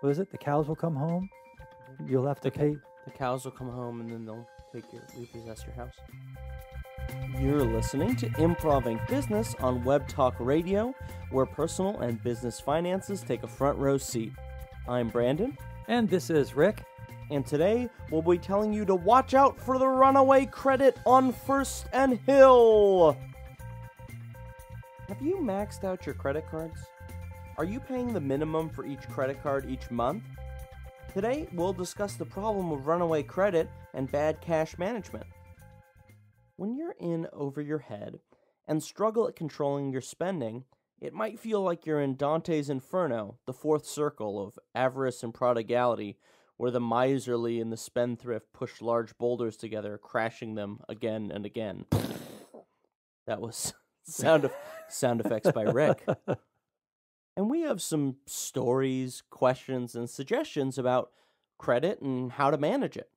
What is it? The cows will come home. You'll have to pay. The cows will come home, and then they'll repossess your house. You're listening to Improv-ing Business on Web Talk Radio, where personal and business finances take a front row seat. I'm Brandon. And this is Rick. And today, we'll be telling you to watch out for the runaway credit on First and Hill. Have you maxed out your credit cards? Are you paying the minimum for each credit card each month? Today, we'll discuss the problem of runaway credit and bad cash management. When you're in over your head and struggle at controlling your spending, it might feel like you're in Dante's Inferno, the fourth circle of avarice and prodigality, where the miserly and the spendthrift push large boulders together, crashing them again and again. That was sound effects by Rick. And we have some stories, questions, and suggestions about credit and how to manage it.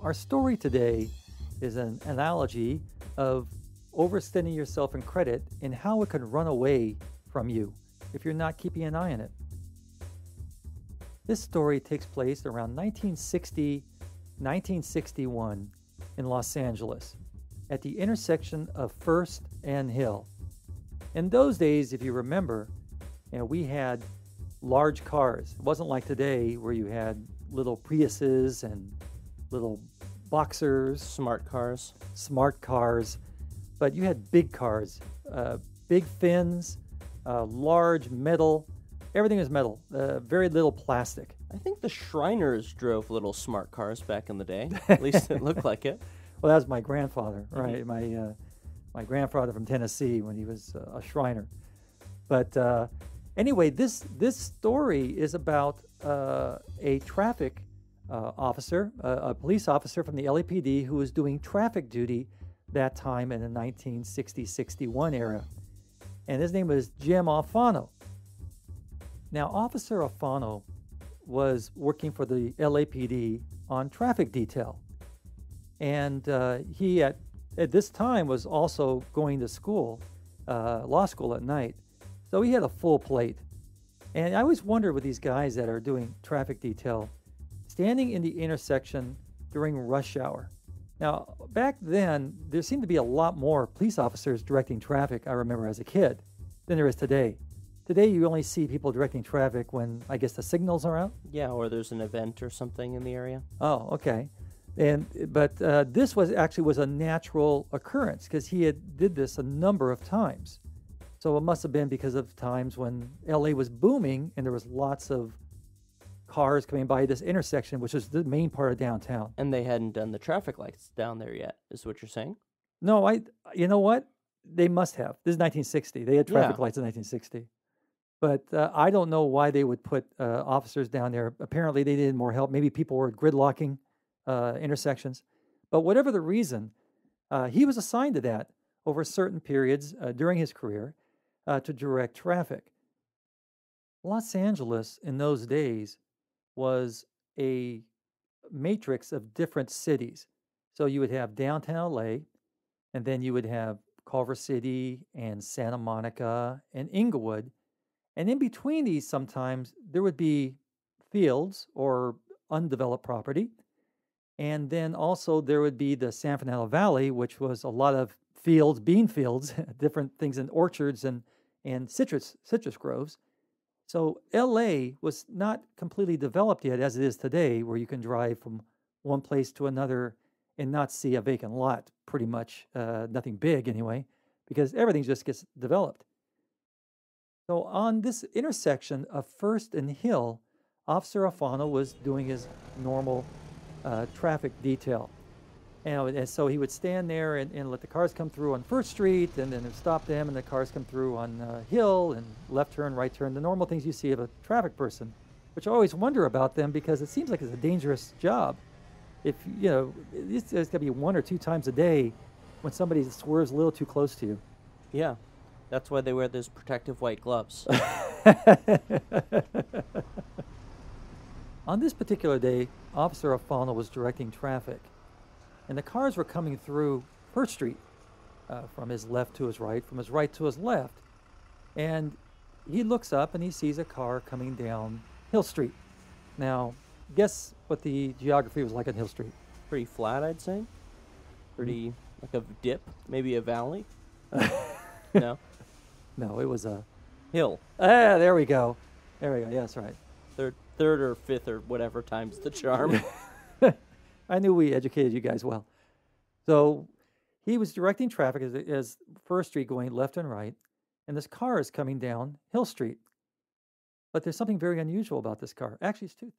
Our story today is an analogy of overextending yourself in credit and how it can run away from you if you're not keeping an eye on it. This story takes place around 1960, 1961 in Los Angeles at the intersection of First and Hill. In those days, if you remember, we had large cars. It wasn't like today where you had little Priuses and little Boxers. Smart cars. But you had big cars, big fins, large metal. Everything was metal, very little plastic. I think the Shriners drove little smart cars back in the day. At least it looked like it. Well, that was my grandfather, right? Mm-hmm. My grandfather from Tennessee when he was a Shriner. But anyway, this story is about a traffic officer, a police officer from the LAPD who was doing traffic duty that time in the 1960-61 era. And his name was Jim Alfano. Now, Officer Alfano was working for the LAPD on traffic detail. And he, at this time, was also going to school, law school at night. So he had a full plate. And I always wondered with these guys that are doing traffic detail, standing in the intersection during rush hour. Now, back then, there seemed to be a lot more police officers directing traffic, I remember as a kid, than there is today. Today, you only see people directing traffic when, I guess, the signals are out? Yeah, or there's an event or something in the area. Oh, okay. But this was a natural occurrence because he had did this a number of times. So it must have been because of times when L.A. was booming and there was lots of cars coming by this intersection, which is the main part of downtown. And they hadn't done the traffic lights down there yet, is what you're saying? No, you know what? They must have. This is 1960. They had traffic lights in 1960. But I don't know why they would put officers down there. Apparently, they needed more help. Maybe people were gridlocking intersections. But whatever the reason, he was assigned to that over certain periods during his career to direct traffic. Los Angeles in those days was a matrix of different cities. So you would have downtown LA, and then you would have Culver City and Santa Monica and Inglewood. And in between these, sometimes there would be fields or undeveloped property. And then also there would be the San Fernando Valley, which was a lot of fields, bean fields, different things and orchards and citrus groves. So LA was not completely developed yet as it is today, where you can drive from one place to another and not see a vacant lot, pretty much, nothing big anyway, because everything just gets developed. So on this intersection of First and Hill, Officer Alfano was doing his normal traffic detail. And so he would stand there and let the cars come through on First Street, and then stop them, and the cars come through on Hill, and left turn, right turn, the normal things you see of a traffic person, which I always wonder about them because it seems like it's a dangerous job. If, you know, it's going to be one or two times a day when somebody swerves a little too close to you. Yeah. That's why they wear those protective white gloves. On this particular day, Officer Alfano was directing traffic, and the cars were coming through First Street. from his left to his right, from his right to his left. And he looks up and he sees a car coming down Hill Street. Now, guess what the geography was like on Hill Street? Pretty flat, I'd say. Pretty, like a dip, maybe a valley. No? No, it was a... hill. Ah, there we go. There we go. Yeah, that's right. Third or fifth or whatever times the charm. I knew we educated you guys well. So he was directing traffic as First Street going left and right, and this car is coming down Hill Street. But there's something very unusual about this car. Actually, it's two things.